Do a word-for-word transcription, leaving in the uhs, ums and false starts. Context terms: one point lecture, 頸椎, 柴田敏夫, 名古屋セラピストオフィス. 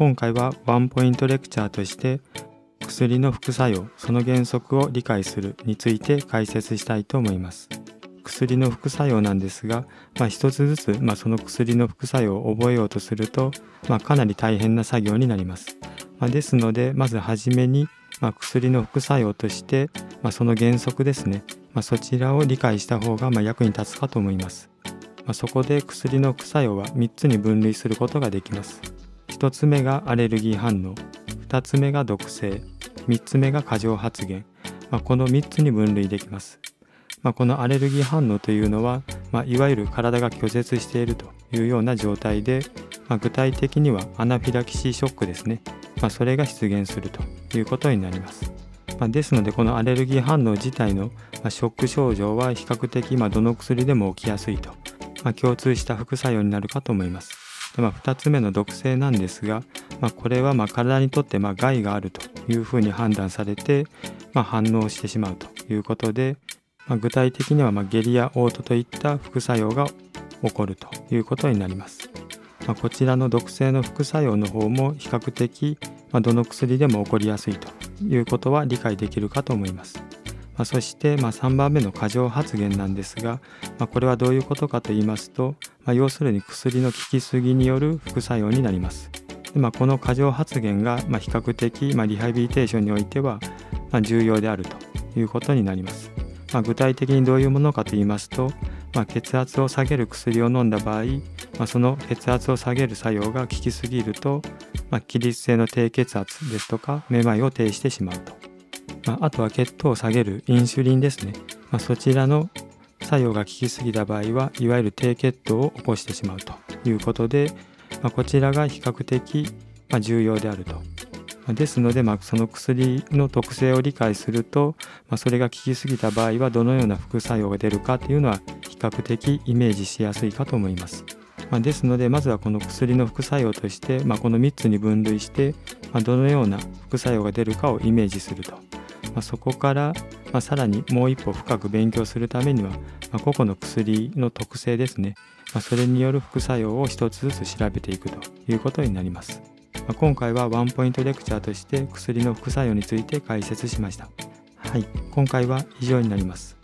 今回はワンポイントレクチャーとして薬の副作用、その原則を理解するについて解説したいと思います。薬の副作用なんですが、まあ、一つずつ、まあ、その薬の副作用を覚えようとすると、まあ、かなり大変な作業になります。まあ、ですのでまずはじめに、まあ、薬の副作用として、まあ、その原則ですね、まあ、そちらを理解した方がまあ役に立つかと思います。まあ、そこで薬の副作用はみっつに分類することができます。ひとつめがアレルギー反応、ふたつめが毒性、みっつめが過剰発言、まあ、このみっつに分類できます。まあ、このアレルギー反応というのは、まあ、いわゆる体が拒絶しているというような状態で、まあ、具体的にはアナフィラキシーショックですね、まあ、それが出現するということになります。まあ、ですのでこのアレルギー反応自体のショック症状は比較的まあどの薬でも起きやすいと、まあ、共通した副作用になるかと思います。で、まあ、ふたつめの毒性なんですが、まあ、これはまあ体にとってまあ害があるというふうに判断されて、まあ、反応してしまうということで、まあ、具体的にはまあ下痢や嘔吐といった副作用が起こるということになります。まあ、こちらの毒性の副作用の方も比較的まあどの薬でも起こりやすいということは理解できるかと思います。まあ、そしてまあさんばんめの過剰発言なんですが、まあ、これはどういうことかと言いますと、まあ、要するに薬の効きすぎによる副作用になります。で、まあ、この過剰発言がまあ比較的まあリハビリテーションにおいてはまあ重要であるということになります。まあ、具体的にどういうものかと言いますと、まあ、血圧を下げる薬を飲んだ場合、まあ、その血圧を下げる作用が効きすぎると、まあ、起立性の低血圧ですとかめまいを呈してしまうと、まあ、あとは血糖を下げるインスリンですね、まあ、そちらの作用が効きすぎた場合はいわゆる低血糖を起こしてしまうということで、まあ、こちらが比較的重要であると。ですので、まあ、その薬の特性を理解すると、まあ、それが効きすぎた場合はどのような副作用が出るかというのは比較的イメージしやすいかと思います。まあ、ですのでまずはこの薬の副作用として、まあ、このみっつに分類して、まあ、どのような副作用が出るかをイメージすると、まあ、そこから、まあ、さらにもう一歩深く勉強するためには、まあ、個々の薬の特性ですね、まあ、それによる副作用を一つずつ調べていくということになります。今回はワンポイントレクチャーとして薬の副作用について解説しました。はい、今回は以上になります。